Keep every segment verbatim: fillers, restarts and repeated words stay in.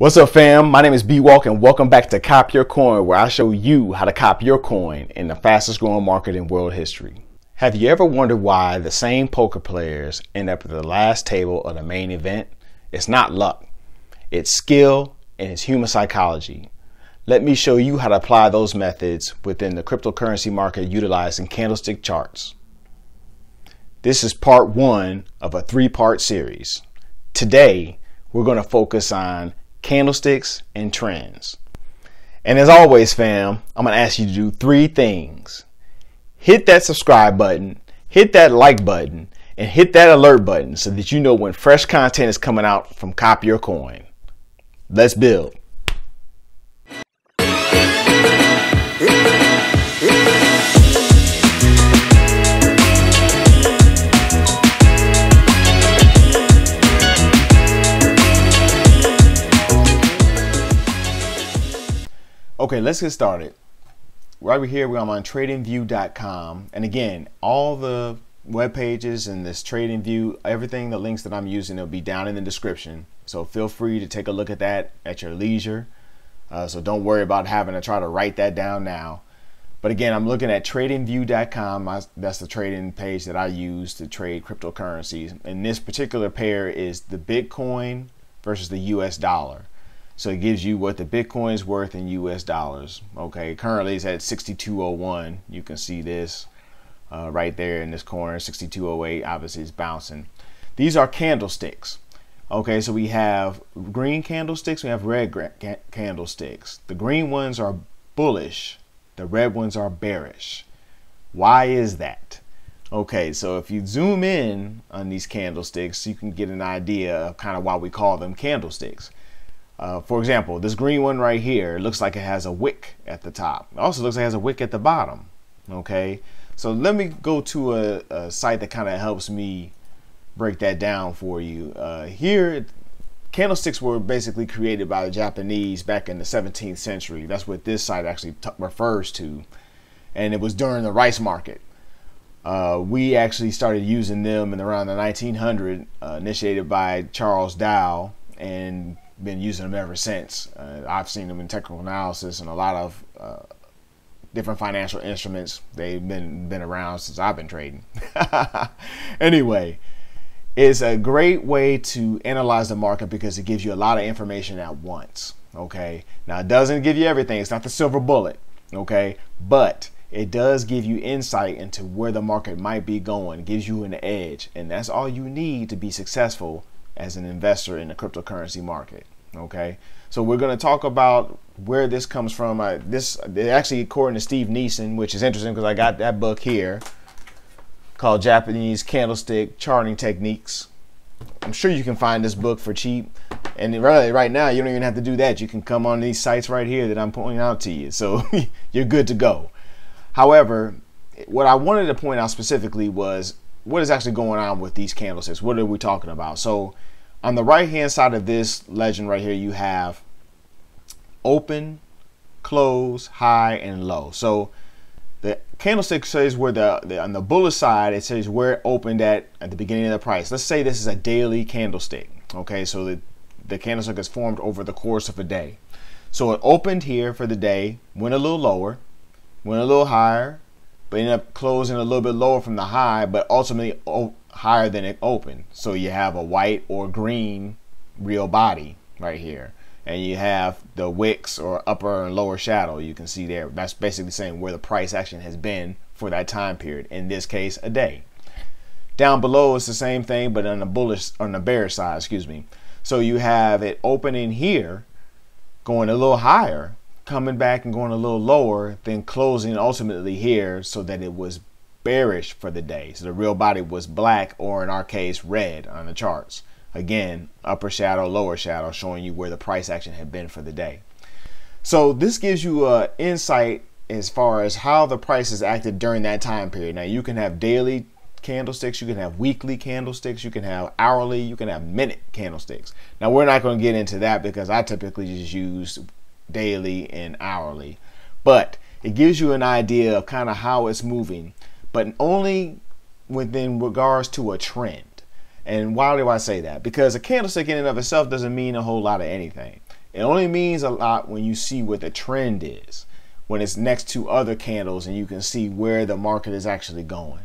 What's up, fam? My name is B walk and welcome back to Cop Your Coin, where I show you how to cop your coin in the fastest growing market in world history. Have you ever wondered why the same poker players end up at the last table of the main event? It's not luck, it's skill, and it's human psychology. Let me show you how to apply those methods within the cryptocurrency market utilizing candlestick charts. This is part one of a three-part series. Today, we're going to focus on candlesticks and trends. And as always, fam, I'm going to ask you to do three things. Hit that subscribe button, hit that like button, and hit that alert button so that you know when fresh content is coming out from Cop Your Coin. Let's build. Okay, let's get started. Right over here, we're on trading view dot com. And again, all the web pages and this TradingView, everything, the links that I'm using, will be down in the description. So feel free to take a look at that at your leisure. Uh, so don't worry about having to try to write that down now. But again, I'm looking at trading view dot com. That's the trading page that I use to trade cryptocurrencies. And this particular pair is the Bitcoin versus the U S dollar. So it gives you what the Bitcoin is worth in U S dollars. Okay, currently it's at sixty-two oh one. You can see this uh, right there in this corner, sixty-two oh eight. Obviously, it's bouncing. These are candlesticks. Okay, so we have green candlesticks, we have red ca candlesticks. The green ones are bullish, the red ones are bearish. Why is that? Okay, so if you zoom in on these candlesticks, you can get an idea of kind of why we call them candlesticks. Uh, for example, this green one right here looks like it has a wick at the top. It also looks like it has a wick at the bottom. Okay, so let me go to a, a site that kind of helps me break that down for you. Uh, here, candlesticks were basically created by the Japanese back in the seventeenth century. That's what this site actually t refers to. And it was during the rice market. Uh, we actually started using them in around the nineteen hundred, uh, initiated by Charles Dow, and been using them ever since. Uh, I've seen them in technical analysis and a lot of uh, different financial instruments. They've been been around since I've been trading. Anyway, it's a great way to analyze the market because it gives you a lot of information at once. Okay, now it doesn't give you everything. It's not the silver bullet. Okay, but it does give you insight into where the market might be going. It gives you an edge, and that's all you need to be successful as an investor in the cryptocurrency market. Okay, so we're going to talk about where this comes from. I, this actually, according to Steve Nison, which is interesting because I got that book here called Japanese Candlestick Charting Techniques. I'm sure you can find this book for cheap, and really right now you don't even have to do that. You can come on these sites right here that I'm pointing out to you, so you're good to go. However, what I wanted to point out specifically was what is actually going on with these candlesticks. What are we talking about? So on the right hand side of this legend right here, you have open, close, high, and low. So the candlestick says where the, the on the bullish side, it says where it opened at at the beginning of the price. Let's say this is a daily candlestick. Okay, so the, the candlestick is formed over the course of a day. So it opened here for the day, went a little lower, went a little higher, but ended up closing a little bit lower from the high, but ultimately higher than it opened. So you have a white or green real body right here. And you have the wicks, or upper and lower shadow, you can see there. That's basically saying where the price action has been for that time period. In this case, a day. Down below is the same thing, but on the bullish, on the bearish side, excuse me. So you have it opening here, going a little higher, coming back and going a little lower, then closing ultimately here, so that it was bearish for the day. So the real body was black, or in our case red on the charts. Again, upper shadow, lower shadow, showing you where the price action had been for the day. So this gives you an insight as far as how the price has acted during that time period. Now you can have daily candlesticks, you can have weekly candlesticks, you can have hourly, you can have minute candlesticks. Now we're not going to get into that because I typically just use daily and hourly, but it gives you an idea of kind of how it's moving, but only within regards to a trend. And why do I say that? Because a candlestick in and of itself doesn't mean a whole lot of anything. It only means a lot when you see what the trend is, when it's next to other candles and you can see where the market is actually going.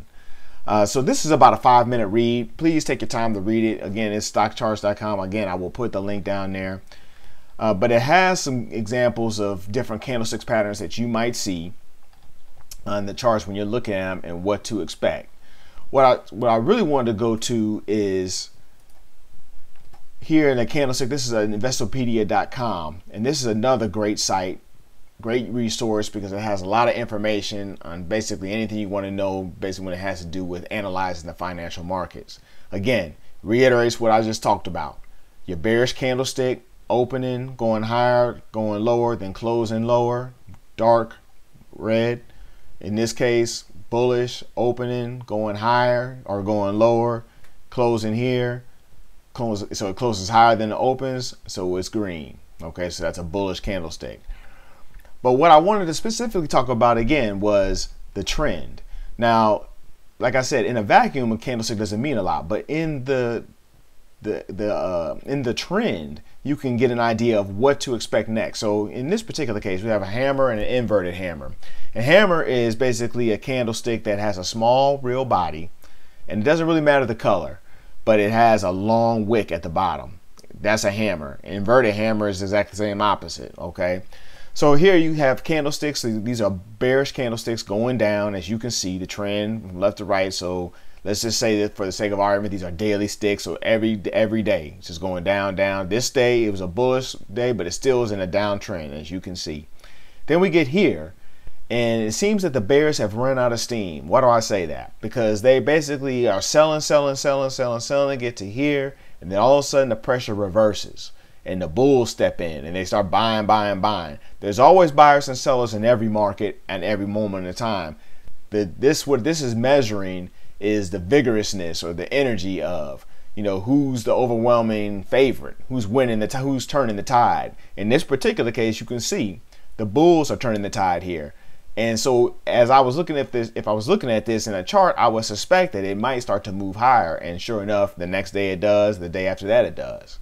Uh, so this is about a five minute read. Please take your time to read it. Again, it's stock charts dot com. Again, I will put the link down there. Uh, but it has some examples of different candlestick patterns that you might see on the charts when you're looking at them and what to expect. What I, what I really wanted to go to is here in the candlestick. This is an investopedia dot com, and this is another great site, great resource, because it has a lot of information on basically anything you want to know, basically when it has to do with analyzing the financial markets. Again, reiterates what I just talked about. Your bearish candlestick, opening, going higher, going lower, then closing lower, dark red. In this case, bullish, opening, going higher or going lower, closing here, close, so it closes higher than it opens, so it's green. Okay, so that's a bullish candlestick. But what I wanted to specifically talk about again was the trend. Now, like I said, in a vacuum, a candlestick doesn't mean a lot, but in the the the uh, in the trend, you can get an idea of what to expect next. So in this particular case, we have a hammer and an inverted hammer. A hammer is basically a candlestick that has a small real body, and it doesn't really matter the color, but it has a long wick at the bottom. That's a hammer. Inverted hammer is exactly the same opposite. Okay, so here you have candlesticks. These are bearish candlesticks going down, as you can see the trend from left to right. So let's just say that for the sake of argument, these are daily sticks. So every every day, it's just going down, down. This day, it was a bullish day, but it still is in a downtrend, as you can see. Then we get here, and it seems that the bears have run out of steam. Why do I say that? Because they basically are selling, selling, selling, selling, selling, get to here, and then all of a sudden the pressure reverses, and the bulls step in, and they start buying, buying, buying. There's always buyers and sellers in every market and every moment of time. The, this, what this is measuring is the vigorousness or the energy of, you know, who's the overwhelming favorite, who's winning, the who's turning the tide. In this particular case, you can see the bulls are turning the tide here. And so as I was looking at this, if I was looking at this in a chart, I would suspect that it might start to move higher. And sure enough, the next day it does, the day after that it does.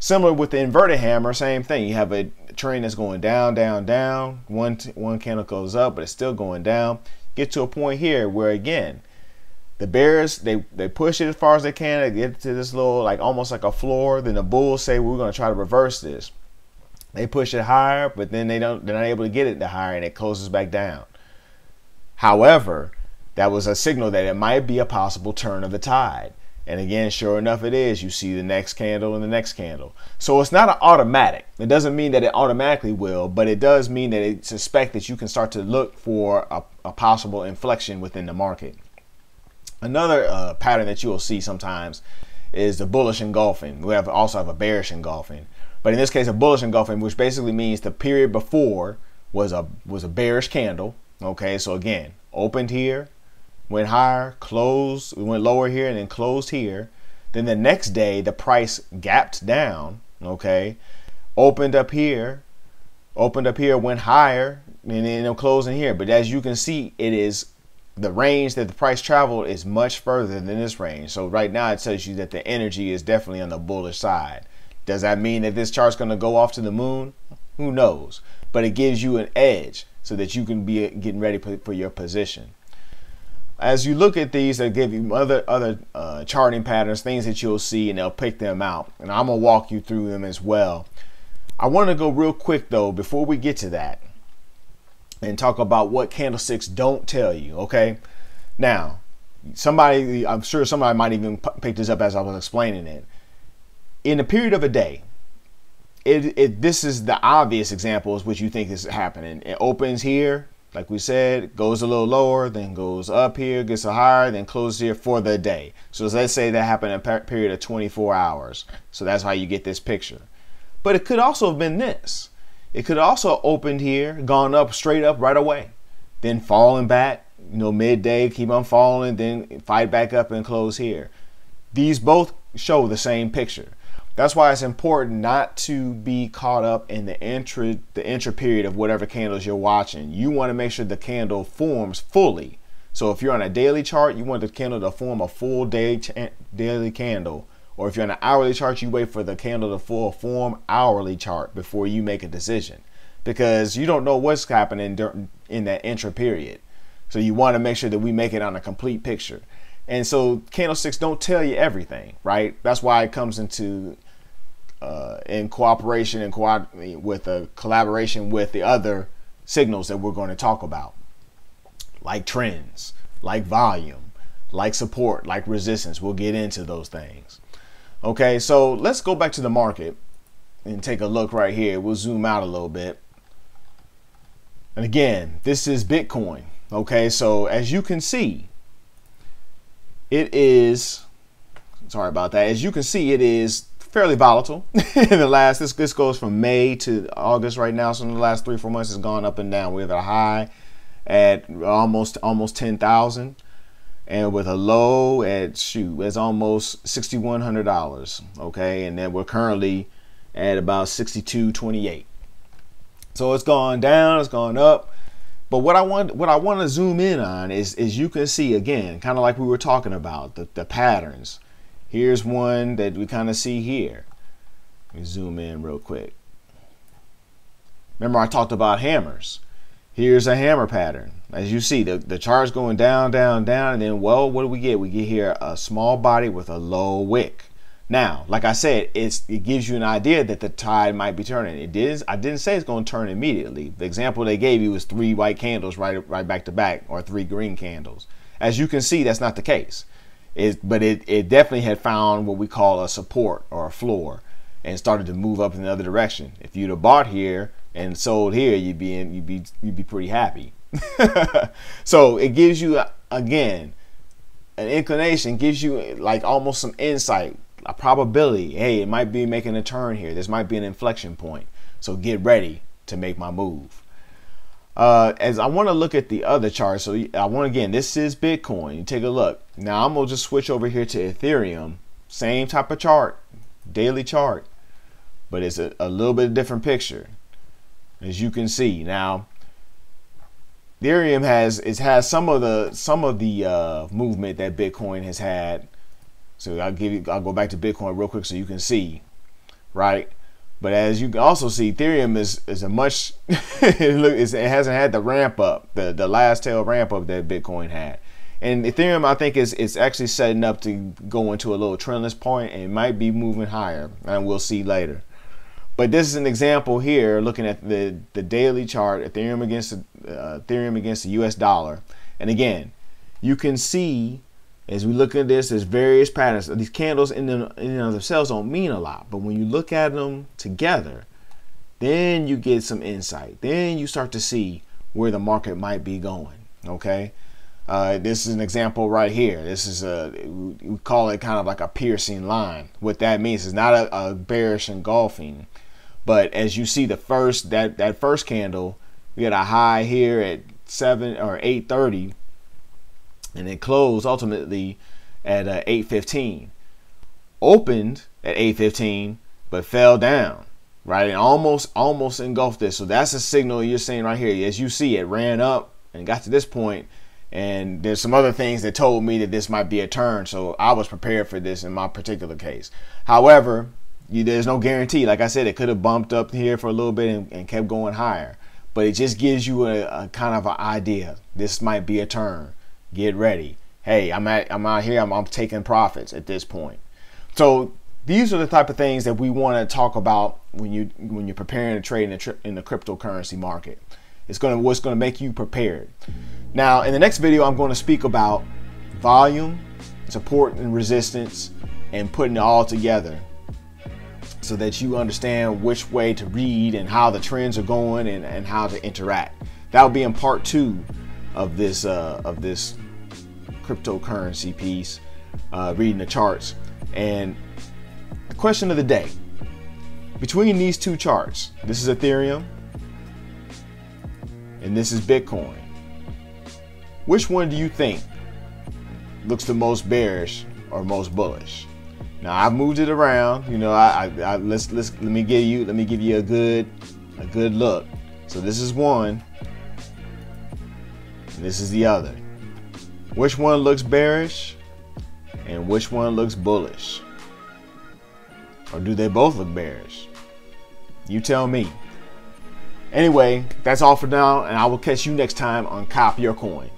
Similar with the inverted hammer, same thing. You have a trend that's going down, down, down. One, one candle goes up, but it's still going down. Get to a point here where, again, the bears, they, they push it as far as they can. They get to this little, like almost like a floor. Then the bulls say, well, we're going to try to reverse this. They push it higher, but then they don't, they're not able to get it to higher, and it closes back down. However, that was a signal that it might be a possible turn of the tide. And again, sure enough, it is. You see the next candle and the next candle. So it's not an automatic. It doesn't mean that it automatically will, but it does mean that it suspect that you can start to look for a, a possible inflection within the market. Another uh, pattern that you will see sometimes is the bullish engulfing. We have also have a bearish engulfing, but in this case, a bullish engulfing, which basically means the period before was a was a bearish candle. Okay, so again, opened here, went higher, closed, went lower here, and then closed here. Then the next day, the price gapped down. Okay, opened up here, opened up here, went higher, and then closing here. But as you can see, it is. The range that the price traveled is much further than this range. So right now it tells you that the energy is definitely on the bullish side. Does that mean that this chart's going to go off to the moon? Who knows? But it gives you an edge so that you can be getting ready for your position. As you look at these, they'll give you other, other uh, charting patterns, things that you'll see, and they'll pick them out. And I'm going to walk you through them as well. I want to go real quick, though, before we get to that, and talk about what candlesticks don't tell you. Okay, now somebody, I'm sure somebody might even pick this up as I was explaining it. In a period of a day, it, it this is the obvious example is what you think is happening. It opens here, like we said, goes a little lower, then goes up here, gets a higher, then closes here for the day. So let's say that happened in a period of twenty-four hours. So that's how you get this picture. But it could also have been this. It could also opened here, gone up straight up right away, then falling back, you know, midday, keep on falling, then fight back up and close here. These both show the same picture. That's why it's important not to be caught up in the intra the intra period of whatever candles you're watching. You want to make sure the candle forms fully. So if you're on a daily chart, you want the candle to form a full day daily candle Or if you're on an hourly chart, you wait for the candle to full form hourly chart before you make a decision, because you don't know what's happening in that intra period. So you want to make sure that we make it on a complete picture. And so candlesticks don't tell you everything, right? That's why it comes into uh, in cooperation and co with a collaboration with the other signals that we're going to talk about, like trends, like volume, like support, like resistance. We'll get into those things. Okay, so let's go back to the market and take a look right here. We'll zoom out a little bit. And again, this is Bitcoin. Okay, so as you can see, it is, sorry about that. As you can see, it is fairly volatile. in the last, this, this goes from May to August right now. So in the last three, four months, it's gone up and down. We have a high at almost, almost ten thousand, and with a low at, shoot, it's almost sixty-one hundred dollars. Okay, and then we're currently at about sixty-two twenty-eight. So it's gone down, it's gone up. But what I want, what I want to zoom in on is, is you can see again, kind of like we were talking about the, the patterns. Here's one that we kind of see here. Let me zoom in real quick. Remember I talked about hammers. Here's a hammer pattern. As you see, the, the chart's going down, down, down, and then, well, what do we get? We get here a small body with a low wick. Now, like I said, it's, it gives you an idea that the tide might be turning. It is, I didn't say it's going to turn immediately. The example they gave you was three white candles right, right back to back, or three green candles. As you can see, that's not the case. It, but it, it definitely had found what we call a support or a floor and started to move up in the other direction. If you'd have bought here and sold here, you'd be in, you'd be you'd be pretty happy. So it gives you, again, an inclination, gives you like almost some insight, a probability. Hey, it might be making a turn here. This might be an inflection point. So get ready to make my move. Uh, as I want to look at the other chart. So I want, again, this is Bitcoin. You take a look. Now I'm going to just switch over here to Ethereum. Same type of chart, daily chart, but it's a, a little bit different picture. As you can see now, Ethereum has, it has some of the, some of the uh, movement that Bitcoin has had. So I'll give you, I'll go back to Bitcoin real quick so you can see, right? But as you can also see, Ethereum is, is a much, it hasn't had the ramp up, the, the last tail ramp up that Bitcoin had. And Ethereum, I think, is, it's actually setting up to go into a little trendless point and it might be moving higher, and we'll see later. But this is an example here, looking at the, the daily chart, Ethereum against, uh, Ethereum against the U S dollar. And again, you can see, as we look at this, there's various patterns. These candles in, them, in and of themselves don't mean a lot, but when you look at them together, then you get some insight. Then you start to see where the market might be going, okay? Uh, this is an example right here. This is a, we call it kind of like a piercing line. What that means is not a, a bearish engulfing. But as you see, the first that that first candle, we had a high here at seven or eight thirty, and it closed ultimately at uh, eight fifteen. Opened at eight fifteen, but fell down, right? It almost almost engulfed this. So that's a signal you're seeing right here. As you see, it ran up and got to this point, and there's some other things that told me that this might be a turn. So I was prepared for this in my particular case. However, You, there's no guarantee. Like I said, it could have bumped up here for a little bit and, and kept going higher, but it just gives you a, a kind of an idea. This might be a turn. Get ready. Hey, I'm at, I'm out here. I'm, I'm taking profits at this point. So these are the type of things that we want to talk about when you when you're preparing to trade in the, tri in the cryptocurrency market. It's gonna what's gonna make you prepared. Now, in the next video, I'm going to speak about volume, support, and resistance, and putting it all together, so that you understand which way to read and how the trends are going and, and how to interact. That'll be in part two of this uh, of this cryptocurrency piece, uh, reading the charts. And the question of the day, between these two charts, this is Ethereum and this is Bitcoin. Which one do you think looks the most bearish or most bullish? Now I've moved it around, you know. I, I, I let's let's let me give you let me give you a good a good look. So this is one, and this is the other. Which one looks bearish, and which one looks bullish? Or do they both look bearish? You tell me. Anyway, that's all for now, and I will catch you next time on Cop Your Coin.